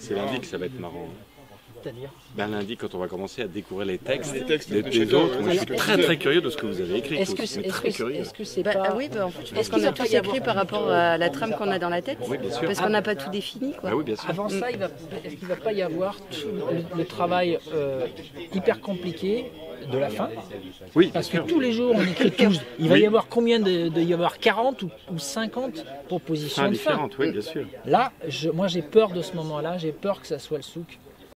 C'est lundi que ça va être marrant. Hein. Ben, lundi, quand on va commencer à découvrir les textes des autres, moi, je suis très curieux de ce que vous avez écrit. Est-ce que c'est est-ce qu'on a tous écrit par rapport à la trame qu'on a dans la tête? Oui, bien sûr. Parce qu'on n'a pas tout défini. Quoi. Ah, oui, bien sûr. Avant ça, est-ce qu'il ne va pas y avoir tout le travail hyper compliqué de la fin? Oui, parce que tous les jours, on écrit tous. Il va y avoir combien de y avoir 40 ou 50 propositions de fin. Oui, bien sûr. Là, moi, j'ai peur de ce moment-là. J'ai peur que ça soit le souk.